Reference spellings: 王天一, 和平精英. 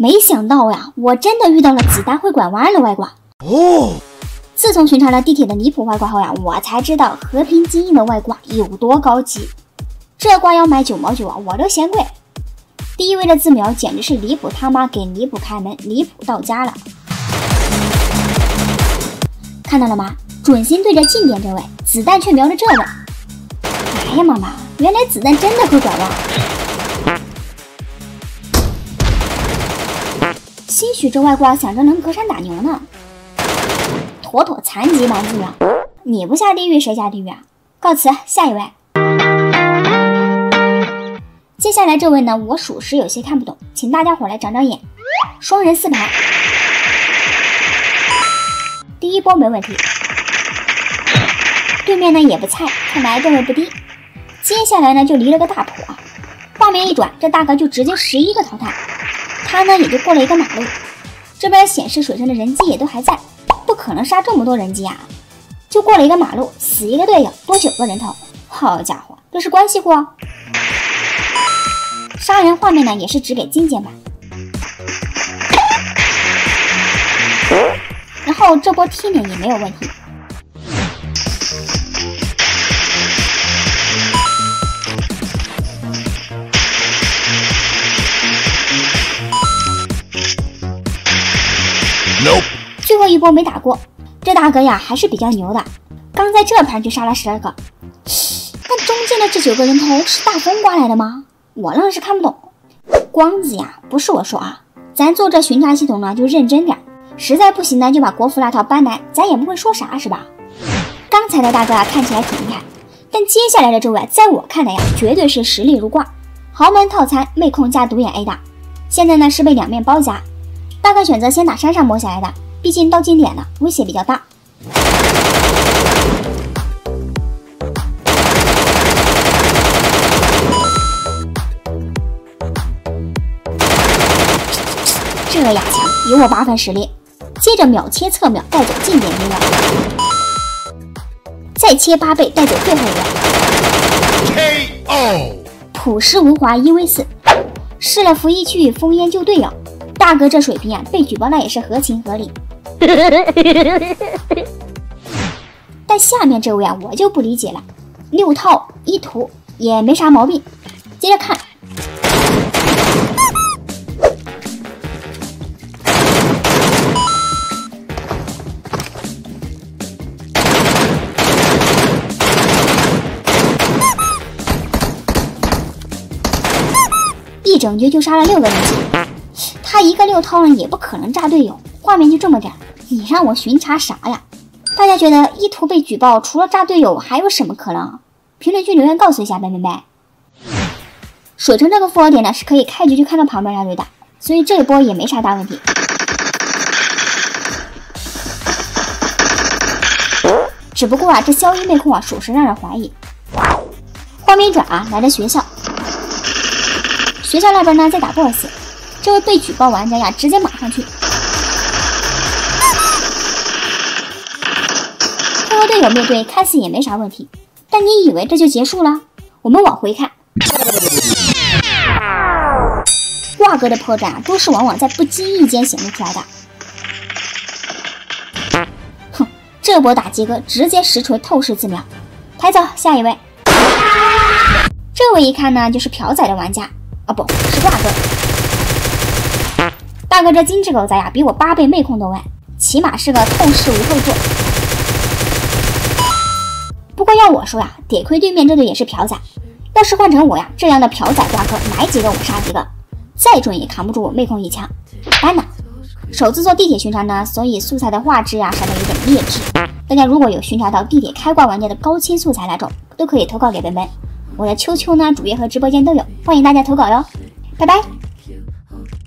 没想到呀，我真的遇到了几大会拐弯的外挂哦。自从巡查了地铁的离谱外挂后呀，我才知道和平精英的外挂有多高级。这挂要买9毛9啊，我都嫌贵。第一位的自瞄简直是离谱他妈给离谱开门，离谱到家了。看到了吗？准心对着近点这位，子弹却瞄着这位。哎呀妈妈，原来子弹真的会拐弯。 兴许这外挂想着能隔山打牛呢，妥妥残疾男自瞄。你不下地狱谁下地狱啊？告辞，下一位。接下来这位呢，我属实有些看不懂，请大家伙来长长眼。双人四排，第一波没问题，对面呢也不菜，看来段位不低。接下来呢就离了个大谱啊，画面一转，这大哥就直接11个淘汰。 他呢也就过了一个马路，这边显示水上的人机也都还在，不可能杀这么多人机啊！就过了一个马路，死一个队友，多9个人头。好家伙，这是关系户哦！杀人画面呢也是只给精简版。然后这波踢脸也没有问题。最后一波没打过，这大哥呀还是比较牛的，刚在这盘就杀了12个。但中间的这9个人头是大风刮来的吗？我愣是看不懂。光子呀，不是我说啊，咱做这巡查系统呢就认真点，实在不行呢就把国服那套搬来，咱也不会说啥是吧？刚才的大哥啊看起来挺厉害，但接下来的这位在我看来呀绝对是实力如挂，豪门套餐妹控加独眼 A 大，现在呢是被两面包夹，大概选择先打山上摸下来的。 毕竟到近点了，威胁比较大。这个亚强有我8分实力，接着秒切侧秒带走近点一位，再切8倍带走最后一位。KO 朴实无华1v4，试了服役区域烽烟救队友。大哥这水平啊，被举报那也是合情合理。 但下面这位啊，我就不理解了，6套1图也没啥毛病。接着看，一整局就杀了6个人，他一个6套呢，也不可能炸队友。画面就这么点。 你让我巡查啥呀？大家觉得1图被举报，除了炸队友，还有什么可能？评论区留言告诉一下，拜拜拜。水城这个复活点呢，是可以开局就看到旁边大队的，所以这一波也没啥大问题。只不过啊，这消音妹控啊，属实让人怀疑。画面一转啊，来到学校，学校那边呢在打 BOSS， 这位被举报玩家呀，直接马上去。 队友面对看似也没啥问题，但你以为这就结束了？我们往回看，挂哥的破绽啊，都是往往在不经意间显露出来的。哼，这波打击哥直接实锤透视自瞄，抬走下一位。这位一看呢，就是朴仔的玩家啊，不是挂哥。大哥这精致狗仔呀，比我8倍妹控都稳，起码是个透视无后座。 不过要我说呀，得亏对面这队也是朴仔，要是换成我呀，这样的朴仔挂科买几个我杀几个，再准也扛不住我妹控一枪。班长，首次做地铁巡查呢，所以素材的画质呀啥的有点劣质。大家如果有巡查到地铁开挂玩家的高清素材那种，都可以投稿给本本，我的QQ呢主页和直播间都有，欢迎大家投稿哟。拜拜。